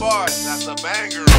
bars. That's a banger.